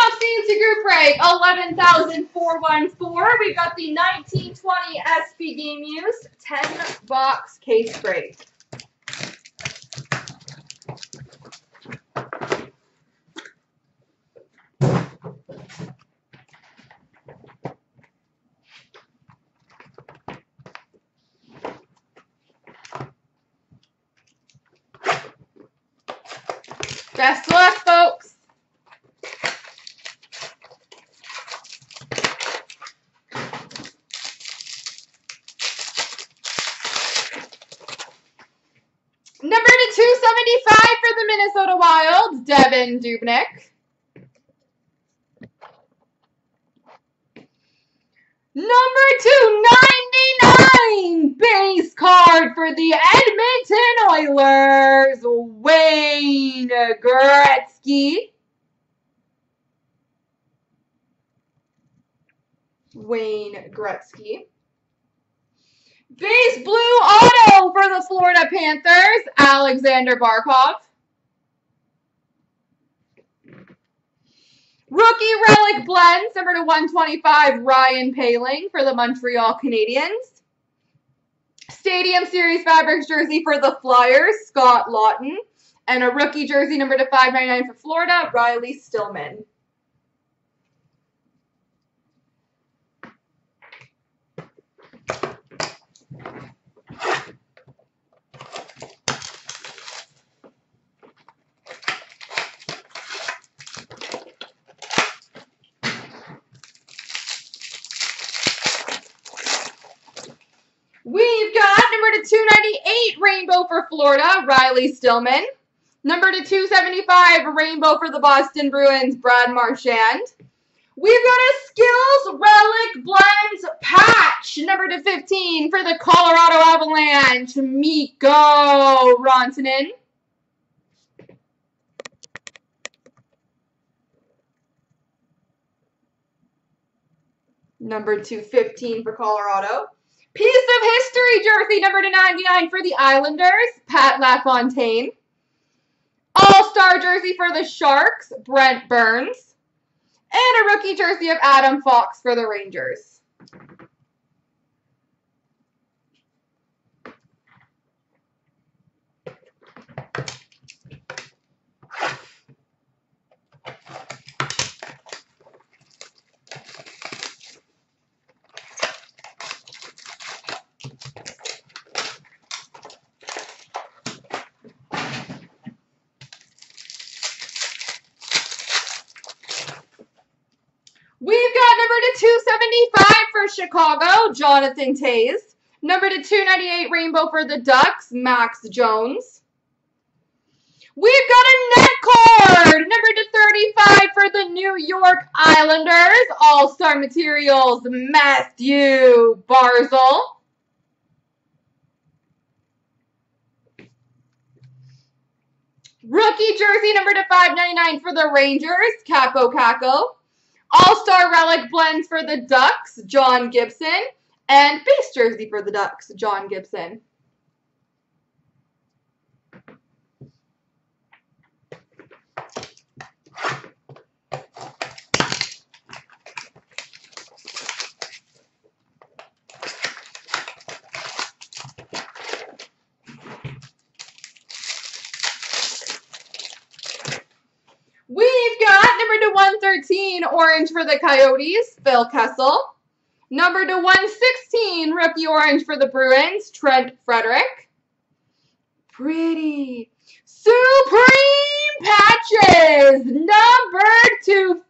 playoff fantasy group break, 11,414. We got the 1920 SP Game Used 10-box case break. Best of luck, folks. Number to 275 for the Minnesota Wild, Devin Dubnyk. Number 299 base card for the Edmonton Oilers, Wayne Gretzky. Base blue auto for the Florida Panthers, Alexander Barkov. Rookie relic blends, number to 125, Ryan Poehling for the Montreal Canadiens. Stadium Series Fabrics jersey for the Flyers, Scott Lawton. And a rookie jersey, number to 599 for Florida, Riley Stillman. We've got number to 298 rainbow for Florida, Riley Stillman. Number to 275 rainbow for the Boston Bruins, Brad Marchand. We've got a Skills Relic Blends patch, number to 15 for the Colorado Avalanche, Miko Rantanen. Number 215 for Colorado. Piece of history jersey, number to 99 for the Islanders, Pat LaFontaine. All-star jersey for the Sharks, Brent Burns. And a rookie jersey of Adam Fox for the Rangers. We've got number to 275 for Chicago, Jonathan Taze. Number to 298 rainbow for the Ducks, Max Jones. We've got a net card, number to 35 for the New York Islanders, All-Star Materials, Matthew Barzel. Rookie jersey, number to 599 for the Rangers, Kako Kako. All-Star Relic Blends for the Ducks, John Gibson. And base jersey for the Ducks, John Gibson. We've got number to 113, orange for the Coyotes, Phil Kessel. Number to 116, rookie orange for the Bruins, Trent Frederick. Pretty. Supreme patches, number to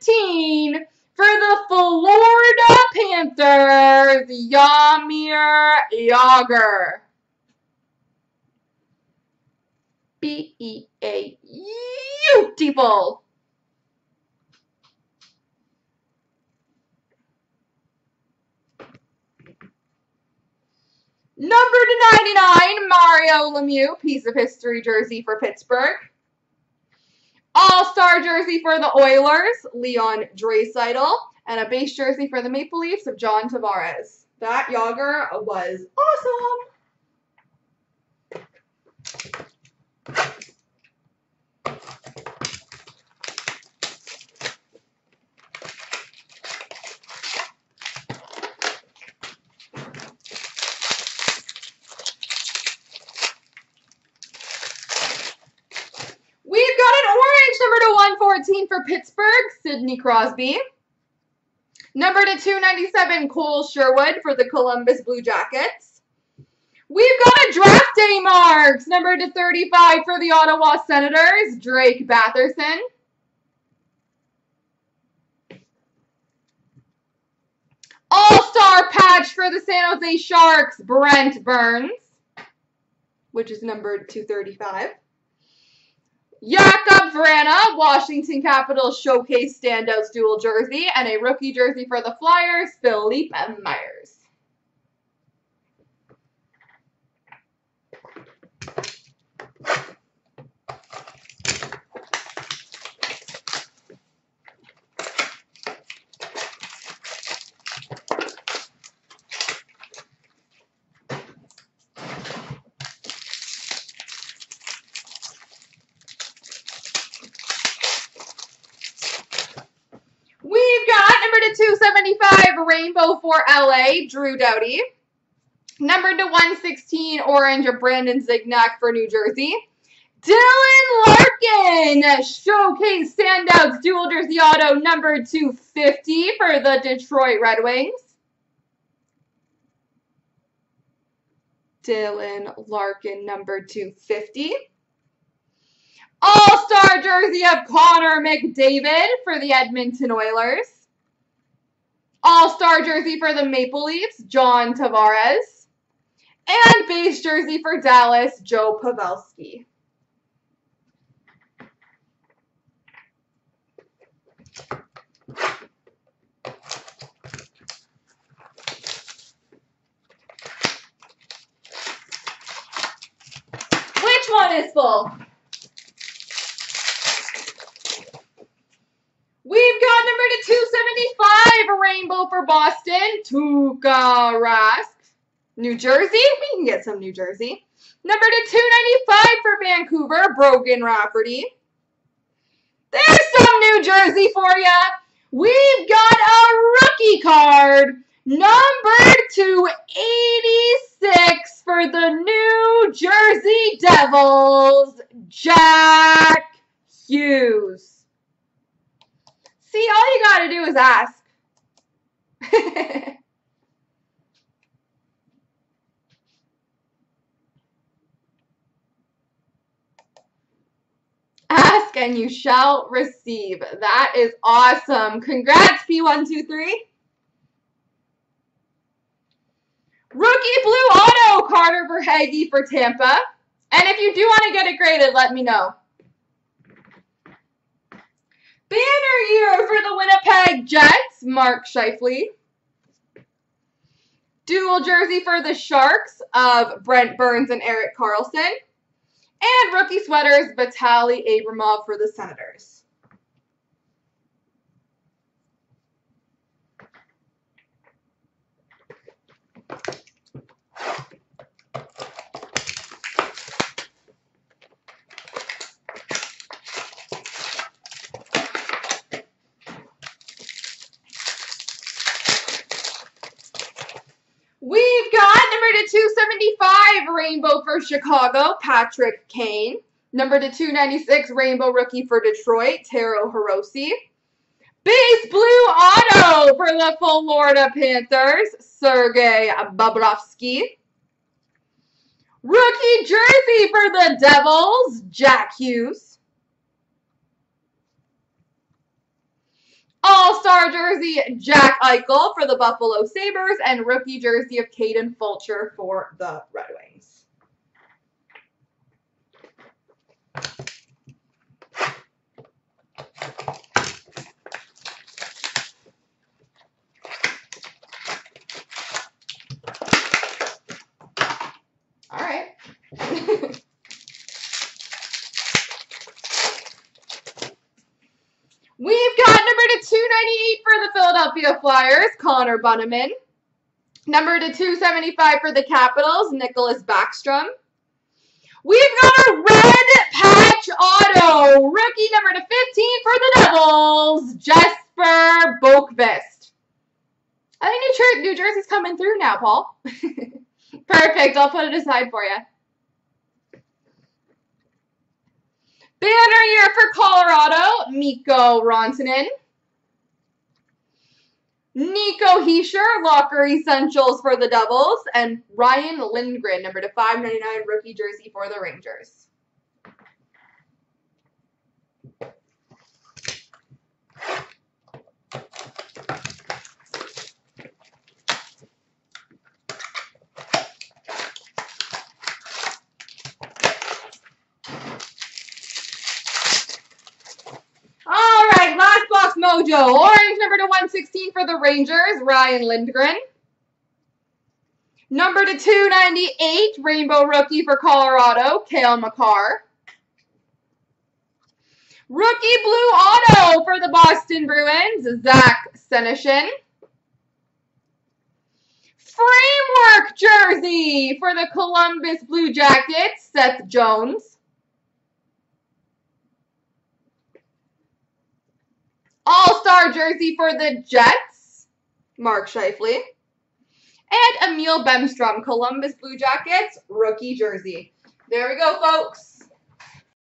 15 for the Florida Panthers, Yamir Yager. B-E-A. Beautiful. Number to 99, Mario Lemieux, piece of history jersey for Pittsburgh. All-star jersey for the Oilers, Leon Draisaitl. And a base jersey for the Maple Leafs of John Tavares. That Yager was awesome. number to 114 for Pittsburgh, Sidney Crosby. Number to 297, Cole Sherwood for the Columbus Blue Jackets. We've got a draft day marks. Number to 35 for the Ottawa Senators, Drake Batherson. All-star patch for the San Jose Sharks, Brent Burns, which is number 235. Jakub Vrána, Washington Capitals Showcase Standouts dual jersey, and a rookie jersey for the Flyers, Philippe Myers. Rainbow for LA, Drew Doughty. Numbered to 116, orange of Brandon Zignac for New Jersey. Dylan Larkin, Showcase Standouts dual jersey auto, number 250 for the Detroit Red Wings. Dylan Larkin, number 250. All-star jersey of Connor McDavid for the Edmonton Oilers. All-star jersey for the Maple Leafs, John Tavares. And base jersey for Dallas, Joe Pavelski. Which one is full? We've got number to 275, rainbow for Boston, Tuukka Rask. New Jersey, we can get some New Jersey. Number to 295 for Vancouver, Brogan Rafferty. There's some New Jersey for you. We've got a rookie card, number 286 for the New Jersey Devils, Jack Hughes. See, all you gotta do is ask. Ask and you shall receive. That is awesome. Congrats, P123. Rookie blue auto, Carter Verhaeghe for Tampa. And if you do want to get it graded, let me know. Banner year for the Winnipeg Jets, Mark Scheifele. Dual jersey for the Sharks of Brent Burns and Erik Karlsson. And rookie sweaters, Vitaly Abramov for the Senators. We've got number to 275, rainbow for Chicago, Patrick Kane. Number to 296, rainbow rookie for Detroit, Taro Hirose. Base blue auto for the Florida Panthers, Sergei Bobrovsky. Rookie jersey for the Devils, Jack Hughes. All-star jersey, Jack Eichel for the Buffalo Sabres, and rookie jersey of Kaden Fulcher for the Red Wings. All right. We've got number to 298 for the Philadelphia Flyers, Connor Bunneman. Number to 275 for the Capitals, Nicholas Backstrom. We've got a red patch auto, rookie number to 15 for the Devils, Jesper Boqvist. I think New Jersey's coming through now, Paul. Perfect, I'll put it aside for you. Banner year for Colorado, Miko Rantanen. Nico Heischer, Locker Essentials for the Devils, and Ryan Lindgren, number to 599 rookie jersey for the Rangers. Mojo, orange number to 116 for the Rangers, Ryan Lindgren. Number to 298, rainbow rookie for Colorado, Cale Makar. Rookie blue auto for the Boston Bruins, Zach Senishin. Framework jersey for the Columbus Blue Jackets, Seth Jones. All-Star jersey for the Jets, Mark Scheifele. And Emil Bemstrom, Columbus Blue Jackets, rookie jersey. There we go, folks.